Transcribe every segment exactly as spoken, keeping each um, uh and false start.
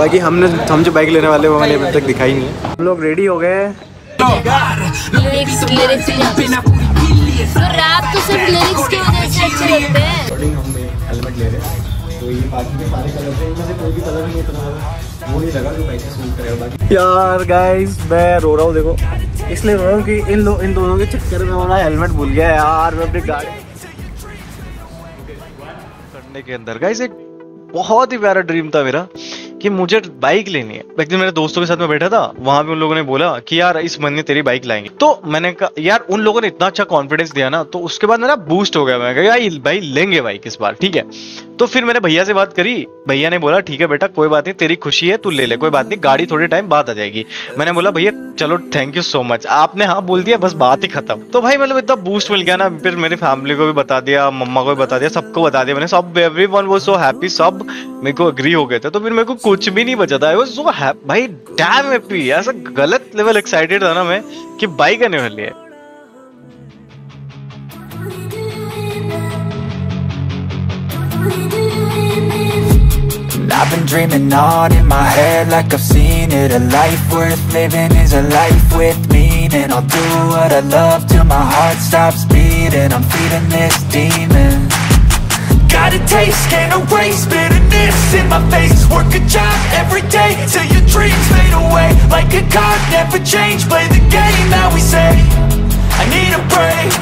बाकी हमने हम जो बाइक लेने वाले वो मैंने अभी तक दिखाई नहीं है। हम लोग रेडी हो गए। रात को सिर्फ लिरिक्स की वजह से अच्छे लगते हैं। हम हेलमेट ले रहे हैं तो ये बाकी के सारे कलर थे, इनमें से कोई भी कलर नहीं इतना वो नहीं लगा जो बाइक से सूट करे। बाकी यार गाइस मैं रो रहा हूँ, देखो इसलिए रो रहा हूँ कि इन इन दोनों के चक्कर में हमारा हेलमेट भूल गया यार। मैं अपनी गाड़ी करने के अंदर गाइस एक बहुत ही प्यारा ड्रीम था मेरा कि मुझे बाइक लेनी है। एक दिन मेरे दोस्तों के साथ में बैठा था, वहां भी उन लोगों ने बोला कि यार इस महीने तेरी बाइक लाएंगे, तो मैंने कहा यार उन लोगों ने इतना अच्छा कॉन्फिडेंस दिया ना, तो उसके बाद मेरा बूस्ट हो गया। मैं कहा यार भाई लेंगे बाइक इस बार, ठीक है। तो फिर मैंने भैया से बात करी, भैया ने बोला ठीक है बेटा कोई बात नहीं, तेरी खुशी है तू ले ले, कोई बात नहीं, गाड़ी थोड़े टाइम बाद आ जाएगी। मैंने बोला भैया चलो थैंक यू सो मच, आपने हाँ बोल दिया बस बात ही खत्म। तो भाई मतलब इतना बूस्ट मिल गया ना, फिर मेरी फैमिली को भी बता दिया, मम्मा को भी बता दिया, सबको बता दिया मैंने, सब एवरीवन वाज सो हैप्पी, सब मेरे को एग्री हो गए थे। तो फिर मेरे को कुछ भी नहीं बचा था, सो हैप्पी भाई, डैम हैप्पी, ऐसा गलत लेवल एक्साइटेड था ना मैं कि बाइक आने वाली है। I've been dreaming on in my head like I've seen it. A life worth living is a life with meaning. I'll do what I love till my heart stops beating. I'm feeding this demon. Got a taste, can't erase bitterness in my face. Work a job every day till your dreams fade away. Like a card, never change, play the game that we say. I need a break.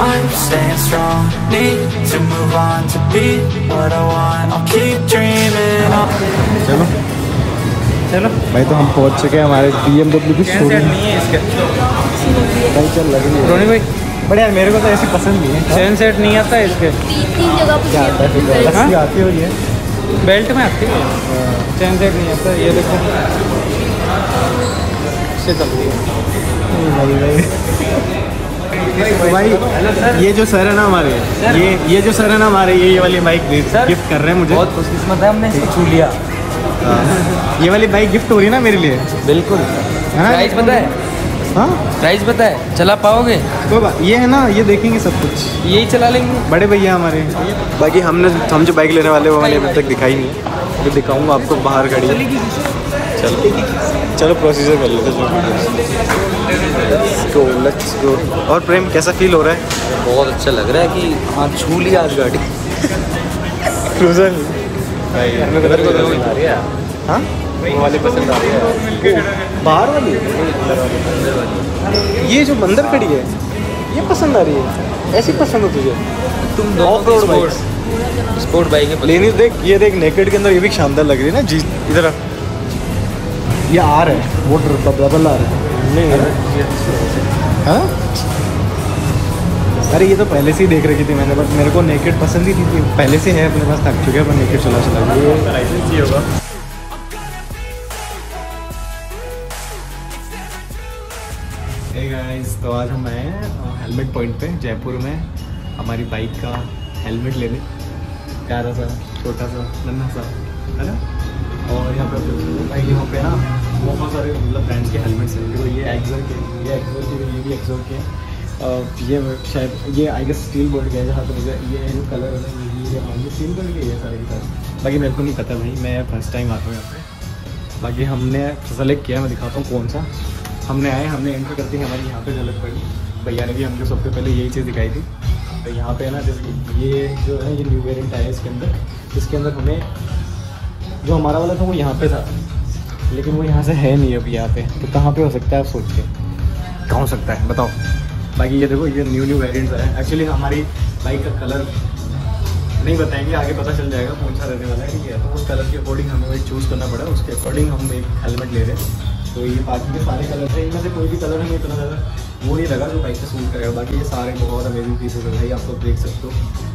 I'm staying strong, need to move on to be what I want. I'll keep dreaming. चलो चलो भाई, तो हम पहुंच चुके हैं हमारे B M W की शोरूम। नहीं है इसके भाई, चल लग रही है बड़े यार, मेरे को तो ऐसी पसंद नहीं है। चैन सेट नहीं आता इसके, तीन तीन जगह पर आती हो, ये बेल्ट में आती है, चैन सेट नहीं आता। ये देखो इससे चलती है भाई। ये जो सर है ना हमारे, ये ये जो सर है ना हमारे, ये ये वाली बाइक गिफ्ट कर रहे हैं मुझे, बहुत खुशकिस्मत है हमने छू लिया। ये वाली बाइक गिफ्ट हो रही है ना मेरे लिए, बिल्कुल है ना। प्राइस पता है, हाँ प्राइस पता है, चला पाओगे कोई बात, ये है ना, ये देखेंगे सब कुछ, यही चला लेंगे बड़े भैया हमारे। बाकी हमने हम जो बाइक लेने वाले वो मैंने अभी तक दिखाई नहीं, तो दिखाऊँगा आपको बाहर गाड़ी। चलो चलो प्रोसीजर कर लेते हैं, लेट्स गो। और प्रेम कैसा फील हो रहा है? बहुत अच्छा लग रहा है कि हाँ छू ली आज गाड़ी। क्रूजर भाई आ रही है, हाँ वाली पसंद आ रही है, बाहर वाली ये जो अंदर खड़ी है ये पसंद आ रही है, ऐसी पसंद हो तुझे? तुम off road bike sport bike है लेनी, देख ये देख नेकेड के अंदर ये भी शानदार लग रही है ना। जी इधर ये आ रहा है, वो डबल आ रहा है नहीं हाँ। अरे ये तो पहले से ही देख रखी थी मैंने, बट मेरे को नेकेड पसंद ही थी, पहले से है अपने पास, थक चुके हैं अपन नेकेड चला चला ये होगा। हे गाइस, तो आज हम आए हैं हेलमेट पॉइंट पे जयपुर में, हमारी बाइक का हेलमेट लेने, प्यारा सा छोटा सा नन्हा सा है ना। और यहाँ पे भाई यहाँ पे ना बहुत सारे मतलब ब्रांड्स के हेलमेट्स हैं, तो ये एक्ज़ोर के, ये एक्ज़ोर के, ये भी एक्ज़ोर के, ये शायद ये आई गेस स्टील बोर्ड के जहाँ पर ये जो कलर है ये ये स्टील बोर्ड के, ये सारे के सारे। बाकी मेरे को नहीं पता भाई, मैं फर्स्ट टाइम आता हूँ यहाँ पे। बाकी हमने सेलेक्ट किया, मैं दिखाता हूँ कौन सा हमने आए, हमने एंटर करते ही हमारी यहाँ पर जरूरत पड़ी। भैया ने भी हमको सबसे पहले यही चीज़ दिखाई थी। तो यहाँ पर है ना जैसे ये जो है ये न्यू वेरिएंट आया इसके अंदर, इसके अंदर हमें जो हमारा वाला था वो यहाँ पे था, लेकिन वो यहाँ से है नहीं अभी यहाँ पे, तो कहाँ पे हो सकता है आप सोच के, कहाँ हो सकता है बताओ। बाकी ये देखो ये न्यू न्यू वेरिएंट्स आए हैं। एक्चुअली हमारी बाइक का कलर नहीं बताएंगे, आगे पता चल जाएगा कौन सा रहने वाला है, ठीक है। तो उस कलर के अकॉर्डिंग हमें वही चूज़ करना पड़ा, उसके अकॉर्डिंग हम एक हेलमेट ले रहे हैं। तो ये बाकी के सारे कलर थे, इनमें से कोई भी कलर हमें इतना ज़्यादा वो नहीं लगा जो बाइक से सूट करेगा। बाकी ये सारे बहुत अमेजिंग पीसेस है भाई, आप लोग देख सकते हो।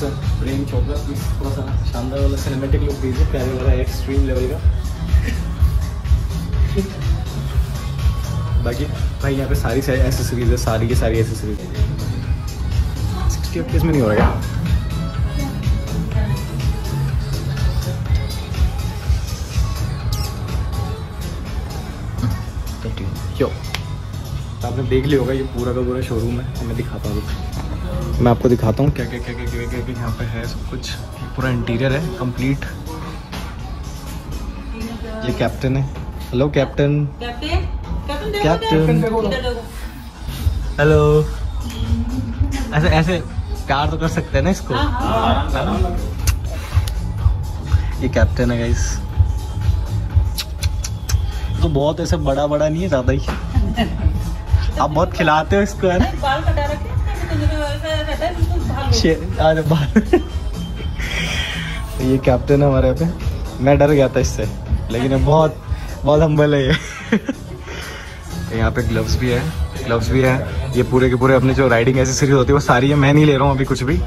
सर प्रेम चोपड़ा प्लीज थोड़ा सा शानदार वाला सिनेमेटिक लुक दीजिए, प्यारे वाला एक्सट्रीम लेवल का। बाकी भाई यहाँ पे सारी सारी एसेसरीज है, सारी की सारी एसेसरीज सिक्सटी एफ में नहीं हो रहा क्यों, आपने देख लिया होगा। ये पूरा का पूरा शोरूम है, मैं दिखाता हूँ, मैं आपको दिखाता हूँ क्या क्या क्या क्या क्या क्या यहाँ पे है सब कुछ। पूरा इंटीरियर है कंप्लीट, ये कैप्टन है। Hello captain, captain hello. ऐसे ऐसे प्यार तो कर सकते हैं ना इसको। ये कैप्टन है गाइस, तो बहुत ऐसे बड़ा बड़ा नहीं है, ज्यादा ही आप बहुत खिलाते हो इसको है ना। ये कैप्टन है हमारे पे। मैं डर गया था इससे, लेकिन अब बहुत बहुत हम्बल है ये। यहाँ पे ग्लव्स भी है, ग्लव्स भी है। ये पूरे के पूरे अपने जो राइडिंग एसेसरीज होती है वो सारी है। मैं नहीं ले रहा हूँ अभी कुछ भी,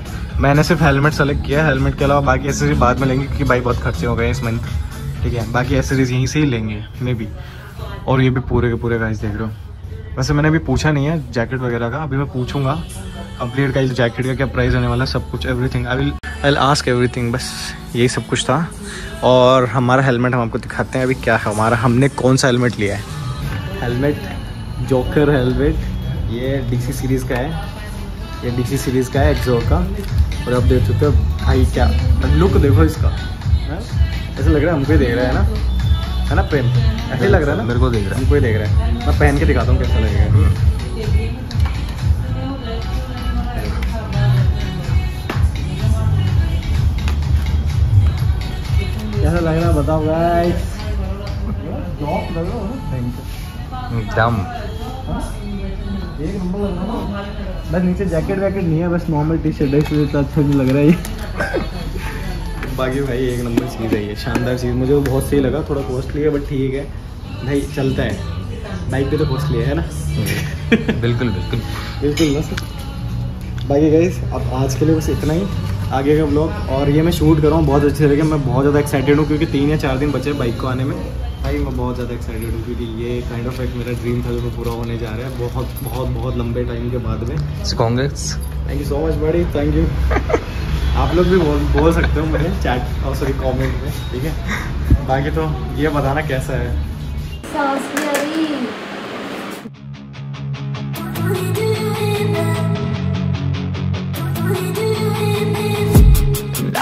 मैंने सिर्फ हेलमेट सेलेक्ट किया है। हेलमेट के अलावा बाकी एसेसरीज बाद में लेंगे क्योंकि भाई बहुत खर्चे हो गए इस मंथ। ठीक है, बाकी एसेसरीज यहीं से ही लेंगे मे बी। और ये भी पूरे के पूरे गाइस देख रहे हो। वैसे मैंने अभी पूछा नहीं है जैकेट वगैरह का, अभी मैं पूछूंगा कंप्लीट गाइस जैकेट का क्या प्राइस आने वाला है, सब कुछ everything. I will I will ask everything. बस यही सब कुछ था। और हमारा हेलमेट हम आपको दिखाते हैं अभी क्या है हमारा, हमने कौन सा हेलमेट लिया है। हेलमेट जोकर हेलमेट, ये डीसी सीरीज़ का है, ये डीसी सीरीज़ का है एक्सोर का। और आप देख सकते हो भाई क्या लुक, देखो इसका। ऐसा लग रहा है हमको ही देख रहा है ना, है ना प्रेम? ऐसे लग रहा है ना, मेरे को देख रहा है, हमको ही देख रहा है। मैं पहन के दिखाता हूँ कैसा लगेगा। कैसा लग रहा है बताओ गाइस? एकदम बस नीचे जैकेट वैकेट नहीं है, बस नॉर्मल टी शर्ट है, इसलिए तो अच्छा नहीं लग रहा है ये। बाकी भाई एक नंबर चीज़ है ये, शानदार चीज़, मुझे वो बहुत सही लगा। थोड़ा कॉस्टली है बट ठीक है भाई, चलता है। बाइक पे तो कॉस्टली है ना। बिल्कुल बिल्कुल बिल्कुल बस। बाकी गाइस अब आज के लिए बस इतना ही, आगे का ब्लॉग। और ये मैं शूट कर रहा हूँ बहुत अच्छे तरीके, मैं बहुत ज़्यादा एक्साइटेड हूँ क्योंकि तीन या चार दिन बचे बाइक को आने में। भाई मैं बहुत ज़्यादा एक्साइटेड हूँ क्योंकि ये काइंड ऑफ एक मेरा ड्रीम था जो मैं पूरा होने जा रहा है बहुत बहुत बहुत लंबे टाइम के बाद में। Congress, thank you so much बड़ी, थैंक यू। आप लोग भी बोल बोल सकते हो मुझे चैट और सॉरी कॉमेंट में, ठीक है। बाकी तो ये बताना कैसा है।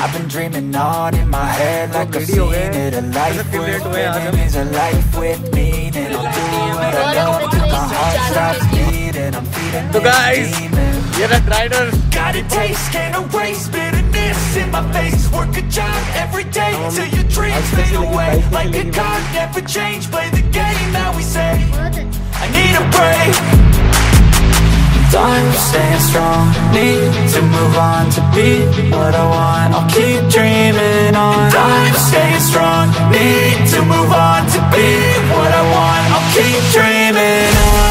I've been dreaming on in my head like I've seen it, a life with meaning is a life with meaning. I'll do what I love till my heart stops beating. I'm feeding the demon. You're the rider. Got a taste, can't erase bitterness in my face. Work a job every day till your dreams fade away. Like a card, never change. Play the game that we say. I need a break. I'm staying strong, need to move on to be what I want. I'll keep dreaming on. I'm staying strong, need to move on to be what I want. I'll keep dreaming on.